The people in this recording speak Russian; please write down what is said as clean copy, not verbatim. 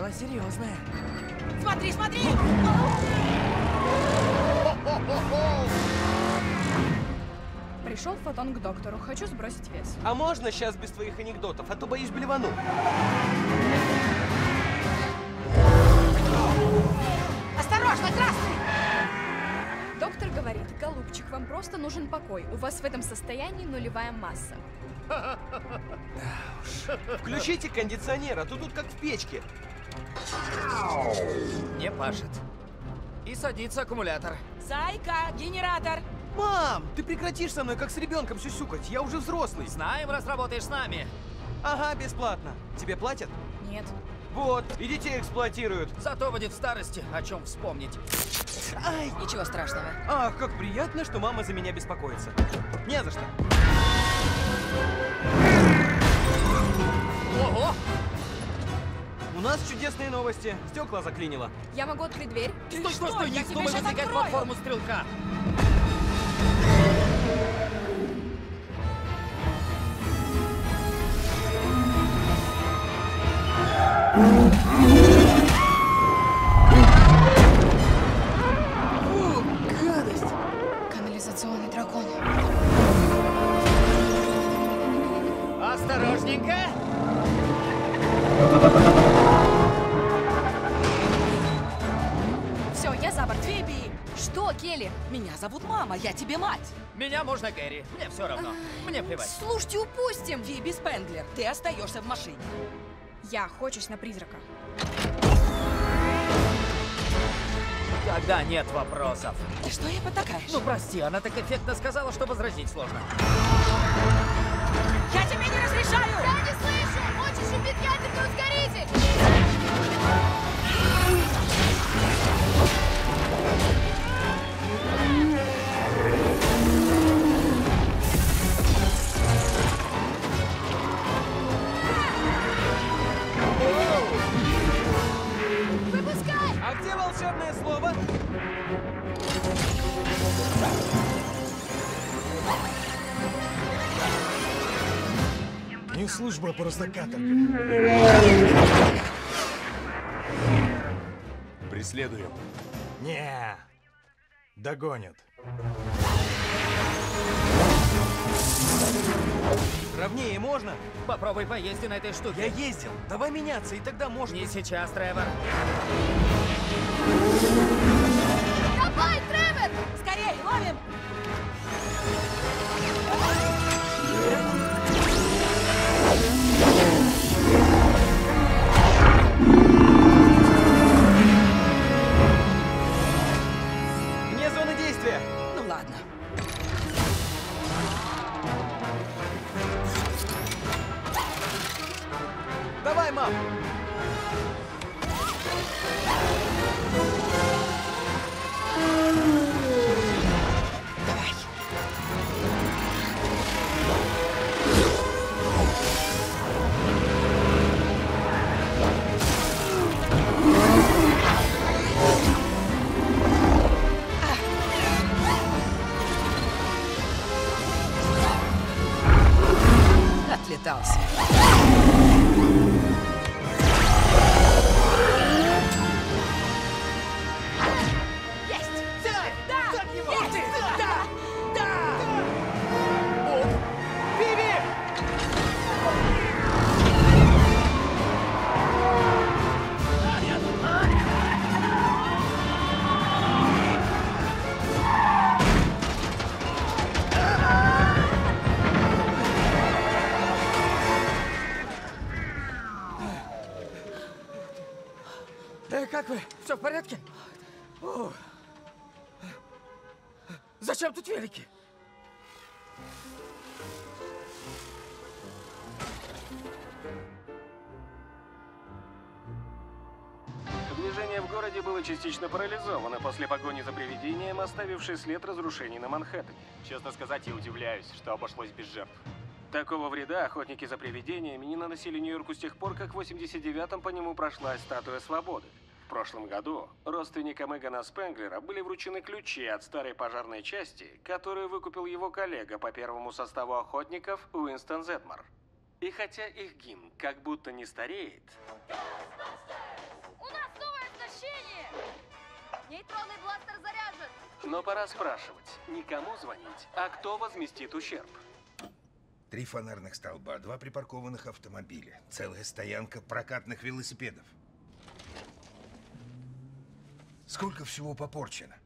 дело серьезное. Смотри, смотри! Пришел фотон к доктору. Хочу сбросить вес. А можно сейчас без твоих анекдотов? А то боюсь блевану. Осторожно, красный! Доктор говорит, голубчик, вам просто нужен покой. У вас в этом состоянии нулевая масса. Да уж. Включите кондиционер, а то тут как в печке. Не пашет. И садится аккумулятор. Зайка, генератор! Мам, ты прекратишь со мной как с ребенком сюсюкать, я уже взрослый. Знаем, раз работаешь с нами. Ага, бесплатно. Тебе платят? Нет. Вот, и детей эксплуатируют. Зато будет в старости о чем вспомнить. Ай. Ничего страшного. Ах, как приятно, что мама за меня беспокоится. Не за что. Ого! У нас чудесные новости. Стекла заклинило. Я могу открыть дверь? Ты стой, стой, стой! Я тебе сейчас открою! Платформу стрелка! Фу, гадость! Канализационный дракон. Осторожненько! Все, я за борт. Биби! Что, Келли? Меня зовут мама, я тебе мать. Меня можно Гэри. Мне все равно. Мне плевать. Слушайте, упустим. Биби Спэнглер, ты остаешься в машине. Я хочусь на призрака. Тогда нет вопросов. Ты что ей потакаешь? Ну прости, она так эффектно сказала, что возразить сложно. Я тебе не разрешаю! Я не слышу! Хочешь убить ядерный ускоритель? Выпускай! А где волшебное слово? Не служба по разнокатам. Преследуем. Не, догонят. Ровнее можно? Попробуй поезди на этой штуке. Я ездил. Давай меняться, и тогда можно. Не сейчас, Тревор. Давай, Тревор! Скорее, ловим! Мне зона действия. Ну ладно. Давай, мам! Давай. Отлетался. Как вы? Все в порядке? О. Зачем тут велики? Движение в городе было частично парализовано после погони за привидением, оставившей след разрушений на Манхэттене. Честно сказать, я удивляюсь, что обошлось без жертв. Такого вреда охотники за привидениями не наносили Нью-Йорку с тех пор, как в 89-м по нему прошла статуя свободы. В прошлом году родственникам Эгона Спенглера были вручены ключи от старой пожарной части, которую выкупил его коллега по первому составу охотников Уинстон Зедмор. И хотя их гимн как будто не стареет... но пора спрашивать, не кому звонить, а кто возместит ущерб. 3 фонарных столба, 2 припаркованных автомобиля, целая стоянка прокатных велосипедов. Сколько всего попорчено?